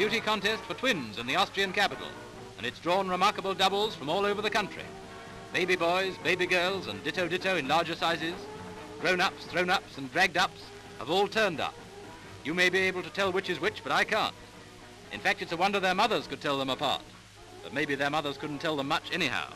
beauty contest for twins in the Austrian capital, and it's drawn remarkable doubles from all over the country. Baby boys, baby girls, and ditto in larger sizes, grown-ups, thrown-ups, and dragged-ups have all turned up. You may be able to tell which is which, but I can't. In fact, it's a wonder their mothers could tell them apart. But maybe their mothers couldn't tell them much anyhow.